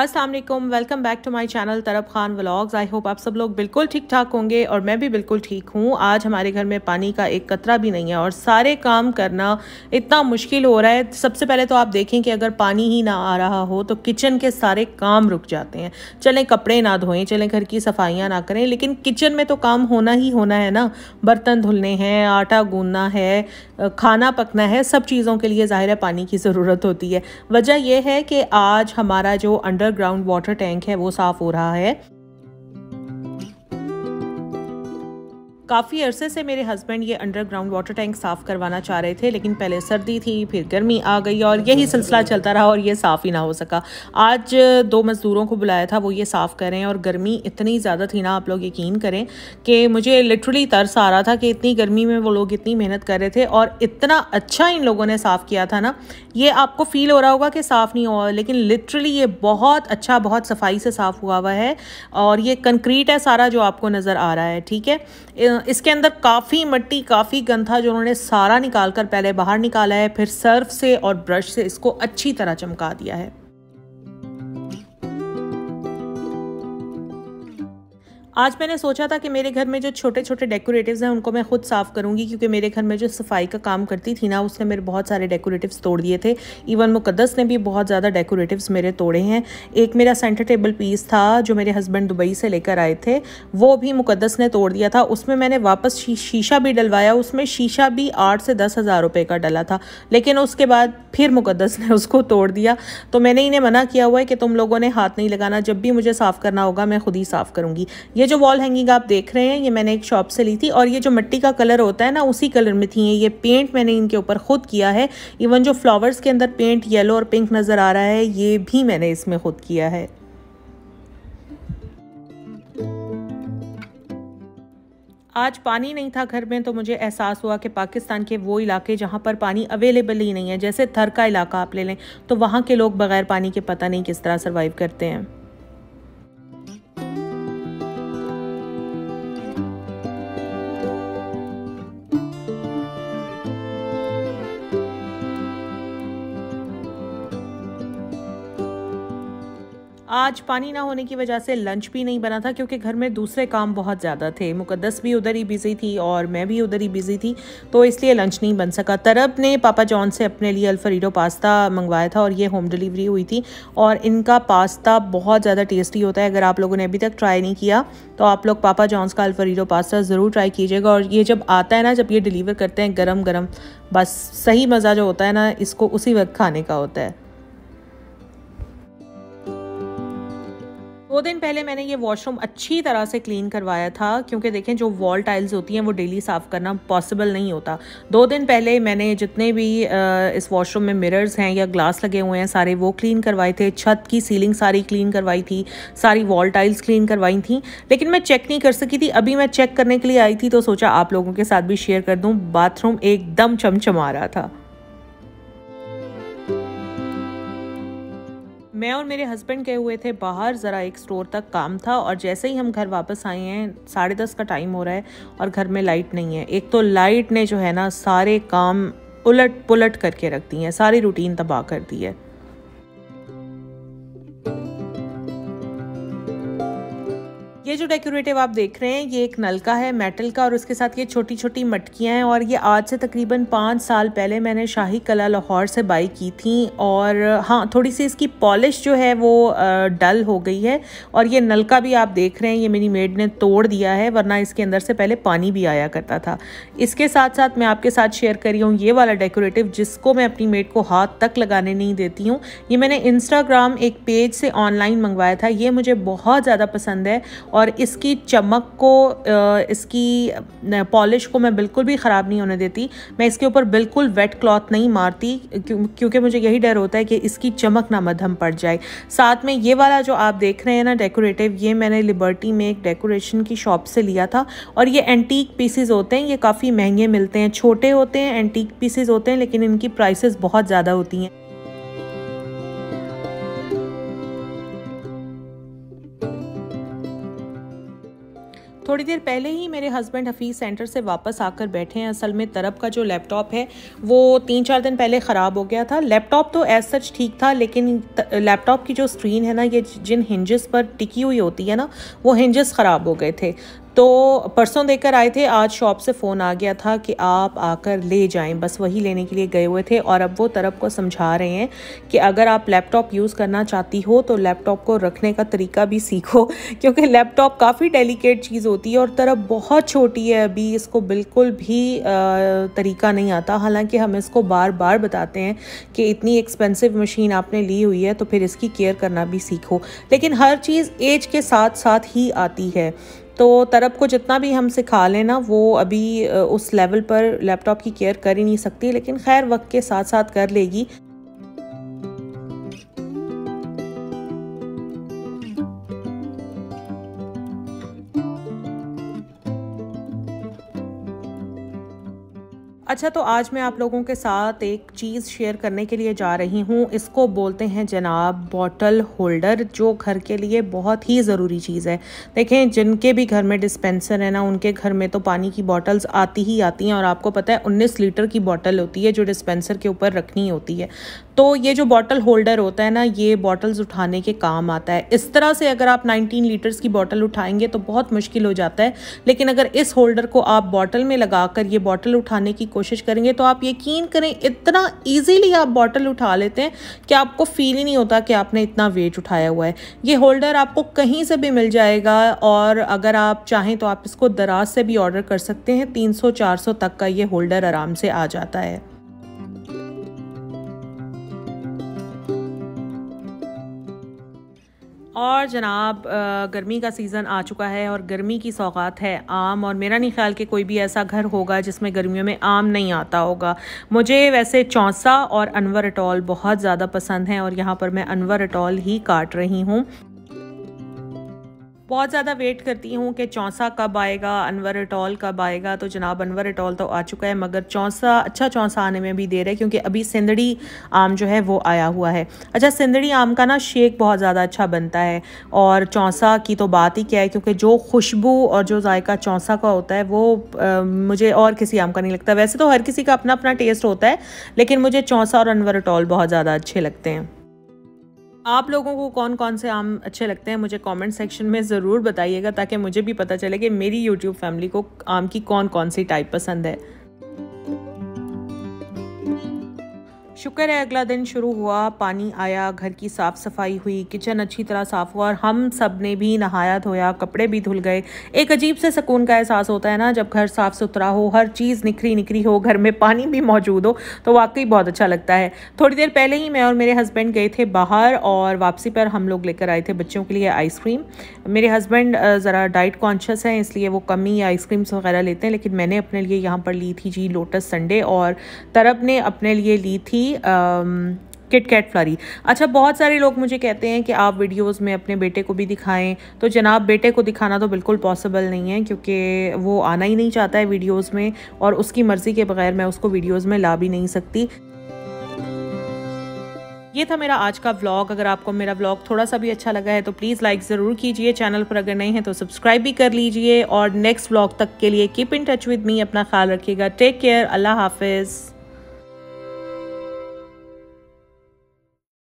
अस्सलाम वालेकुम, welcome back to my channel Tarab Khan vlogs. I hope आप सब लोग बिल्कुल ठीक ठाक होंगे और मैं भी बिल्कुल ठीक हूँ। आज हमारे घर में पानी का एक कतरा भी नहीं है और सारे काम करना इतना मुश्किल हो रहा है। सबसे पहले तो आप देखें कि अगर पानी ही ना आ रहा हो तो किचन के सारे काम रुक जाते हैं। चलें कपड़े ना धोएं, चलें घर की सफाइयाँ ना करें, लेकिन किचन में तो काम होना ही होना है ना। बर्तन धुलने हैं, आटा गूंदना है, खाना पकना है, सब चीज़ों के लिए ज़ाहिर है पानी की ज़रूरत होती है। वजह यह है कि आज हमारा जो अंडरग्राउंड वाटर टैंक है वो साफ हो रहा है। काफ़ी अरसे से मेरे हस्बैंड ये अंडरग्राउंड वाटर टैंक साफ़ करवाना चाह रहे थे, लेकिन पहले सर्दी थी, फिर गर्मी आ गई और यही सिलसिला चलता रहा और ये साफ़ ही ना हो सका। आज दो मज़दूरों को बुलाया था वो ये साफ़ करें और गर्मी इतनी ज़्यादा थी ना, आप लोग यकीन करें कि मुझे लिटरली तरस आ रहा था कि इतनी गर्मी में वो लोग इतनी मेहनत कर रहे थे और इतना अच्छा इन लोगों ने साफ़ किया था ना। ये आपको फ़ील हो रहा होगा कि साफ़ नहीं हुआ, लेकिन लिटरली ये बहुत अच्छा, बहुत सफाई से साफ़ हुआ है और ये कंक्रीट है सारा जो आपको नज़र आ रहा है, ठीक है। इसके अंदर काफ़ी मट्टी, काफ़ी गंद था जो उन्होंने सारा निकाल कर पहले बाहर निकाला है, फिर सर्फ से और ब्रश से इसको अच्छी तरह चमका दिया है। आज मैंने सोचा था कि मेरे घर में जो छोटे छोटे डेकोरेटिव्स हैं उनको मैं खुद साफ़ करूंगी, क्योंकि मेरे घर में जो सफाई का काम करती थी ना उसने मेरे बहुत सारे डेकोरेटिव्स तोड़ दिए थे। इवन मुकद्दस ने भी बहुत ज़्यादा डेकोरेटिव्स मेरे तोड़े हैं। एक मेरा सेंटर टेबल पीस था जो मेरे हस्बैंड दुबई से लेकर आए थे, वो भी मुकद्दस ने तोड़ दिया था। उसमें मैंने वापस शीशा भी डलवाया, उसमें शीशा भी 8 से 10 हज़ार रुपये का डला था, लेकिन उसके बाद फिर मुकद्दस ने उसको तोड़ दिया। तो मैंने इन्हें मना किया हुआ है कि तुम लोगों ने हाथ नहीं लगाना, जब भी मुझे साफ़ करना होगा मैं खुद ही साफ़ करूँगी। ये जो वॉल हैंगिंग आप देख रहे हैं ये मैंने एक शॉप से ली थी और ये जो मिट्टी का कलर होता है ना उसी कलर में थी। ये पेंट मैंने इनके ऊपर खुद किया है। इवन जो फ्लावर्स के अंदर पेंट येलो और पिंक नज़र आ रहा है ये भी मैंने इसमें खुद किया है। आज पानी नहीं था घर में तो मुझे एहसास हुआ कि पाकिस्तान के वो इलाके जहाँ पर पानी अवेलेबल ही नहीं है, जैसे थर का इलाका आप ले लें तो वहाँ के लोग बगैर पानी के पता नहीं किस तरह सर्वाइव करते हैं। आज पानी ना होने की वजह से लंच भी नहीं बना था क्योंकि घर में दूसरे काम बहुत ज़्यादा थे। मुकद्दस भी उधर ही बिज़ी थी और मैं भी उधर ही बिज़ी थी, तो इसलिए लंच नहीं बन सका। तरब ने पापा जॉन से अपने लिए अल्फरीडो पास्ता मंगवाया था और ये होम डिलीवरी हुई थी और इनका पास्ता बहुत ज़्यादा टेस्टी होता है। अगर आप लोगों ने अभी तक ट्राई नहीं किया तो आप लोग पापा जॉन्स का अल्फरीडो पास्ता ज़रूर ट्राई कीजिएगा। और ये जब आता है ना, जब ये डिलीवर करते हैं गरम गरम, बस सही मज़ा जो होता है ना इसको उसी वक्त खाने का होता है। 2 दिन पहले मैंने ये वॉशरूम अच्छी तरह से क्लीन करवाया था, क्योंकि देखें जो वॉल टाइल्स होती हैं वो डेली साफ़ करना पॉसिबल नहीं होता। 2 दिन पहले मैंने जितने भी इस वॉशरूम में मिरर्स हैं या ग्लास लगे हुए हैं सारे वो क्लीन करवाए थे, छत की सीलिंग सारी क्लीन करवाई थी, सारी वॉल टाइल्स क्लीन करवाई थी, लेकिन मैं चेक नहीं कर सकी थी। अभी मैं चेक करने के लिए आई थी तो सोचा आप लोगों के साथ भी शेयर कर दूँ। बाथरूम एकदम चमचमा रहा था। मैं और मेरे हस्बैंड गए हुए थे बाहर, ज़रा एक स्टोर तक काम था और जैसे ही हम घर वापस आए हैं 10:30 का टाइम हो रहा है और घर में लाइट नहीं है। एक तो लाइट ने जो है ना सारे काम उलट पुलट करके रख दी है, सारी रूटीन तबाह कर दी है। ये जो डेकोरेटिव आप देख रहे हैं ये एक नलका है मेटल का और उसके साथ ये छोटी छोटी मटकियाँ हैं और ये आज से तकरीबन 5 साल पहले मैंने शाही कला लाहौर से बाई की थी। और हाँ, थोड़ी सी इसकी पॉलिश जो है वो डल हो गई है। और ये नलका भी आप देख रहे हैं ये मेरी मेड ने तोड़ दिया है, वरना इसके अंदर से पहले पानी भी आया करता था। इसके साथ साथ मैं आपके साथ शेयर कर रही हूँ ये वाला डेकोरेटिव जिसको मैं अपनी मेड को हाथ तक लगाने नहीं देती हूँ। ये मैंने इंस्टाग्राम एक पेज से ऑनलाइन मंगवाया था, ये मुझे बहुत ज़्यादा पसंद है और इसकी चमक को, इसकी पॉलिश को मैं बिल्कुल भी ख़राब नहीं होने देती। मैं इसके ऊपर बिल्कुल वेट क्लॉथ नहीं मारती क्योंकि मुझे यही डर होता है कि इसकी चमक ना मद्धम पड़ जाए। साथ में ये वाला जो आप देख रहे हैं ना डेकोरेटिव, ये मैंने लिबर्टी में एक डेकोरेशन की शॉप से लिया था और ये एंटीक पीसीज होते हैं, ये काफ़ी महंगे मिलते हैं, छोटे होते हैं, एंटीक पीसीज होते हैं, लेकिन इनकी प्राइसेस बहुत ज़्यादा होती हैं। थोड़ी देर पहले ही मेरे हस्बैंड हफीज़ सेंटर से वापस आकर बैठे हैं। असल में तरब का जो लैपटॉप है वो 3-4 दिन पहले ख़राब हो गया था। लैपटॉप तो एज सच ठीक था, लेकिन लैपटॉप की जो स्क्रीन है ना, ये जिन हिंजेस पर टिकी हुई होती है ना, वो हिंजेस ख़राब हो गए थे। तो परसों देकर आए थे, आज शॉप से फ़ोन आ गया था कि आप आकर ले जाएं। बस वही लेने के लिए गए हुए थे और अब वो तरब को समझा रहे हैं कि अगर आप लैपटॉप यूज़ करना चाहती हो तो लैपटॉप को रखने का तरीका भी सीखो, क्योंकि लैपटॉप काफ़ी डेलिकेट चीज़ होती है और तरब बहुत छोटी है अभी, इसको बिल्कुल भी तरीका नहीं आता। हालाँकि हम इसको बार बार बताते हैं कि इतनी एक्सपेंसिव मशीन आपने ली हुई है तो फिर इसकी केयर करना भी सीखो, लेकिन हर चीज़ एज के साथ साथ ही आती है। तो तरब को जितना भी हम सिखा लेना, वो अभी उस लेवल पर लैपटॉप की केयर कर ही नहीं सकती, लेकिन खैर वक्त के साथ साथ कर लेगी। अच्छा, तो आज मैं आप लोगों के साथ एक चीज़ शेयर करने के लिए जा रही हूँ। इसको बोलते हैं जनाब बॉटल होल्डर, जो घर के लिए बहुत ही ज़रूरी चीज़ है। देखें, जिनके भी घर में डिस्पेंसर है ना, उनके घर में तो पानी की बॉटल्स आती ही आती हैं और आपको पता है 19 लीटर की बॉटल होती है जो डिस्पेंसर के ऊपर रखनी होती है। तो ये जो बॉटल होल्डर होता है ना, ये बॉटल्स उठाने के काम आता है। इस तरह से अगर आप 19 लीटर्स की बॉटल उठाएंगे तो बहुत मुश्किल हो जाता है, लेकिन अगर इस होल्डर को आप बॉटल में लगा कर ये बॉटल उठाने की कोशिश करेंगे तो आप यकीन करें इतना इजीली आप बॉटल उठा लेते हैं कि आपको फील ही नहीं होता कि आपने इतना वेट उठाया हुआ है। ये होल्डर आपको कहीं से भी मिल जाएगा और अगर आप चाहें तो आप इसको दराज से भी ऑर्डर कर सकते हैं। 300-400 तक का ये होल्डर आराम से आ जाता है। और जनाब गर्मी का सीज़न आ चुका है और गर्मी की सौगात है आम, और मेरा नहीं ख्याल कि कोई भी ऐसा घर होगा जिसमें गर्मियों में आम नहीं आता होगा। मुझे वैसे चौंसा और अनवर अटोल बहुत ज़्यादा पसंद हैं और यहाँ पर मैं अनवर अटोल ही काट रही हूँ। बहुत ज़्यादा वेट करती हूँ कि चौंसा कब आएगा, अनवर अटोल कब आएगा। तो जनाब अनवर अटोल तो आ चुका है, मगर चौंसा, अच्छा चौंसा आने में भी देर है क्योंकि अभी सिंधड़ी आम जो है वो आया हुआ है। अच्छा, सिंधड़ी आम का ना शेक बहुत ज़्यादा अच्छा बनता है और चौंसा की तो बात ही क्या है, क्योंकि जो खुशबू और जो जायका चौंसा का होता है वो मुझे और किसी आम का नहीं लगता। वैसे तो हर किसी का अपना अपना टेस्ट होता है, लेकिन मुझे चौंसा और अनवर अटोल बहुत ज़्यादा अच्छे लगते हैं। आप लोगों को कौन कौन से आम अच्छे लगते हैं मुझे कमेंट सेक्शन में ज़रूर बताइएगा, ताकि मुझे भी पता चले कि मेरी यूट्यूब फैमिली को आम की कौन कौन सी टाइप पसंद है। शुक्र है अगला दिन शुरू हुआ, पानी आया, घर की साफ़ सफाई हुई, किचन अच्छी तरह साफ़ हुआ और हम सब ने भी नहाया धोया, कपड़े भी धुल गए। एक अजीब से सुकून का एहसास होता है ना जब घर साफ़ सुथरा हो, हर चीज़ निखरी निखरी हो, घर में पानी भी मौजूद हो, तो वाकई बहुत अच्छा लगता है। थोड़ी देर पहले ही मैं और मेरे हस्बैंड गए थे बाहर और वापसी पर हम लोग लेकर आए थे बच्चों के लिए आइसक्रीम। मेरे हस्बैंड ज़रा डाइट कॉन्शियस हैं, इसलिए वो कम ही आइसक्रीम्स वगैरह लेते हैं, लेकिन मैंने अपने लिए यहाँ पर ली थी जी लोटस संडे, और तरब ने अपने लिए ली थी किट कैट फ्लरी। अच्छा, बहुत सारे लोग मुझे कहते हैं कि आप वीडियोस में अपने बेटे को भी दिखाएं, तो जनाब बेटे को दिखाना तो बिल्कुल पॉसिबल नहीं है क्योंकि वो आना ही नहीं चाहता है वीडियोस में, और उसकी मर्ज़ी के बगैर मैं उसको वीडियोस में ला भी नहीं सकती। ये था मेरा आज का व्लॉग। अगर आपको मेरा व्लॉग थोड़ा सा भी अच्छा लगा है तो प्लीज़ लाइक ज़रूर कीजिए, चैनल पर अगर नए हैं तो सब्सक्राइब भी कर लीजिए, और नेक्स्ट व्लॉग तक के लिए keep in touch with me. अपना ख्याल रखिएगा, टेक केयर, अल्लाह हाफिज़।